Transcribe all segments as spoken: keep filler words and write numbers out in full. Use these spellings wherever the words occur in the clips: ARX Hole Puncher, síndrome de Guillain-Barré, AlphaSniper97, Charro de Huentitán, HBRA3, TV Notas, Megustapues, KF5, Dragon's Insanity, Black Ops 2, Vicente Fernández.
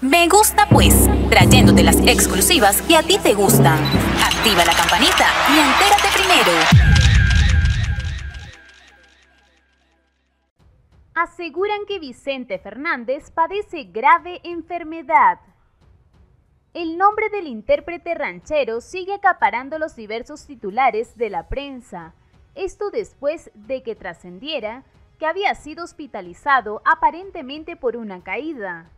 Me gusta pues, trayéndote las exclusivas que a ti te gustan. Activa la campanita y entérate primero. Aseguran que Vicente Fernández padece grave enfermedad. El nombre del intérprete ranchero sigue acaparando los diversos titulares de la prensa. Esto después de que trascendiera que había sido hospitalizado aparentemente por una caída,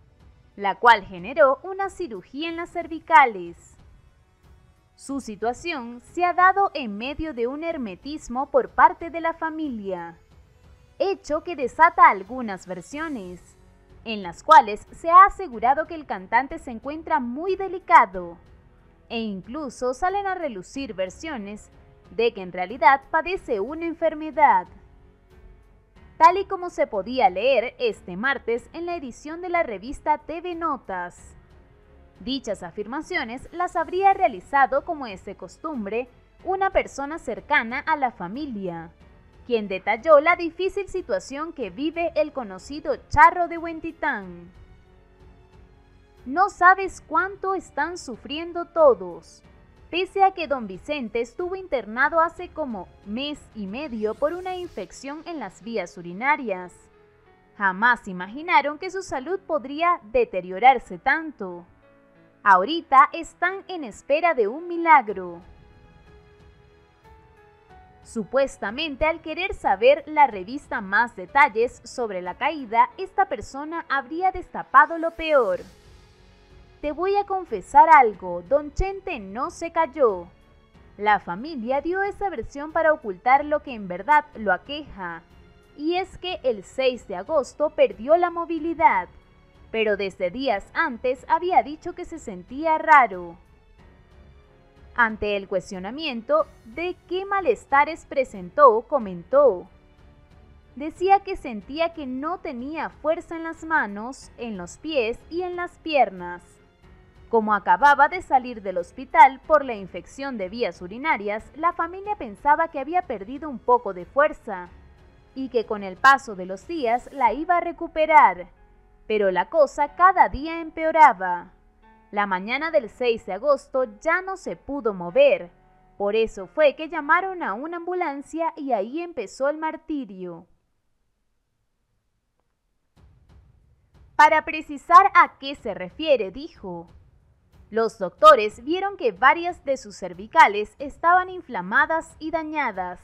la cual generó una cirugía en las cervicales. Su situación se ha dado en medio de un hermetismo por parte de la familia, hecho que desata algunas versiones, en las cuales se ha asegurado que el cantante se encuentra muy delicado, e incluso salen a relucir versiones de que en realidad padece una enfermedad. Tal y como se podía leer este martes en la edición de la revista T V Notas. Dichas afirmaciones las habría realizado, como es de costumbre, una persona cercana a la familia, quien detalló la difícil situación que vive el conocido Charro de Huentitán. No sabes cuánto están sufriendo todos. Pese a que don Vicente estuvo internado hace como mes y medio por una infección en las vías urinarias, jamás imaginaron que su salud podría deteriorarse tanto. Ahorita están en espera de un milagro. Supuestamente, al querer saber la revista más detalles sobre la caída, esta persona habría destapado lo peor. Te voy a confesar algo, don Chente no se cayó. La familia dio esa versión para ocultar lo que en verdad lo aqueja, y es que el seis de agosto perdió la movilidad, pero desde días antes había dicho que se sentía raro. Ante el cuestionamiento de qué malestares presentó, comentó. Decía que sentía que no tenía fuerza en las manos, en los pies y en las piernas. Como acababa de salir del hospital por la infección de vías urinarias, la familia pensaba que había perdido un poco de fuerza y que con el paso de los días la iba a recuperar, pero la cosa cada día empeoraba. La mañana del seis de agosto ya no se pudo mover, por eso fue que llamaron a una ambulancia y ahí empezó el martirio. Para precisar a qué se refiere, dijo. Los doctores vieron que varias de sus cervicales estaban inflamadas y dañadas.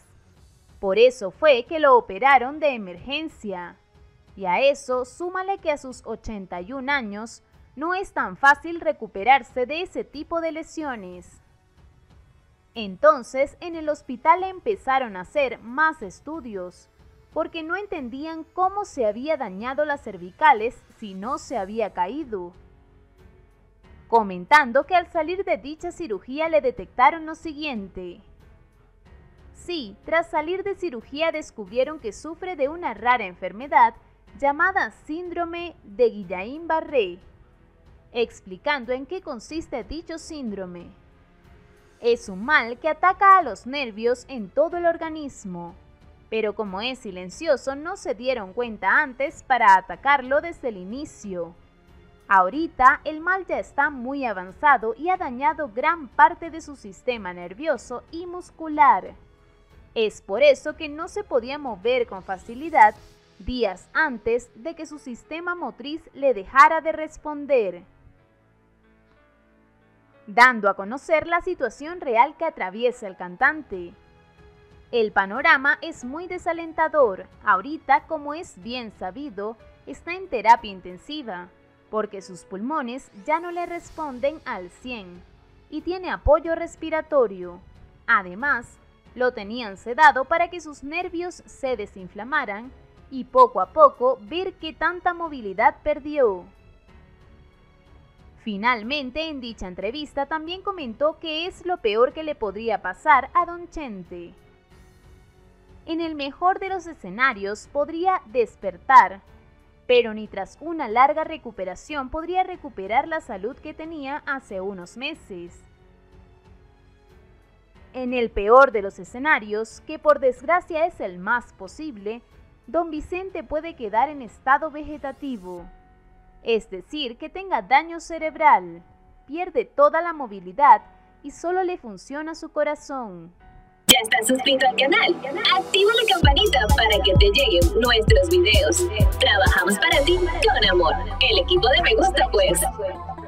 Por eso fue que lo operaron de emergencia. Y a eso súmale que a sus ochenta y un años no es tan fácil recuperarse de ese tipo de lesiones. Entonces, en el hospital empezaron a hacer más estudios, porque no entendían cómo se había dañado las cervicales si no se había caído. Comentando que al salir de dicha cirugía le detectaron lo siguiente. Sí, tras salir de cirugía descubrieron que sufre de una rara enfermedad llamada síndrome de Guillain-Barré, explicando en qué consiste dicho síndrome. Es un mal que ataca a los nervios en todo el organismo, pero como es silencioso no se dieron cuenta antes para atacarlo desde el inicio. Ahorita el mal ya está muy avanzado y ha dañado gran parte de su sistema nervioso y muscular. Es por eso que no se podía mover con facilidad días antes de que su sistema motriz le dejara de responder, dando a conocer la situación real que atraviesa el cantante. El panorama es muy desalentador. Ahorita, como es bien sabido, está en terapia intensiva, porque sus pulmones ya no le responden al cien y tiene apoyo respiratorio. Además, lo tenían sedado para que sus nervios se desinflamaran y poco a poco ver qué tanta movilidad perdió. Finalmente, en dicha entrevista también comentó que es lo peor que le podría pasar a don Chente. En el mejor de los escenarios podría despertar, pero ni tras una larga recuperación podría recuperar la salud que tenía hace unos meses. En el peor de los escenarios, que por desgracia es el más posible, don Vicente puede quedar en estado vegetativo. es decir, que tenga daño cerebral, pierde toda la movilidad y solo le funciona su corazón. Ya estás suscrito al canal, activa la campanita para que te lleguen nuestros videos. Trabajamos para ti con amor, el equipo de Me Gusta Pues.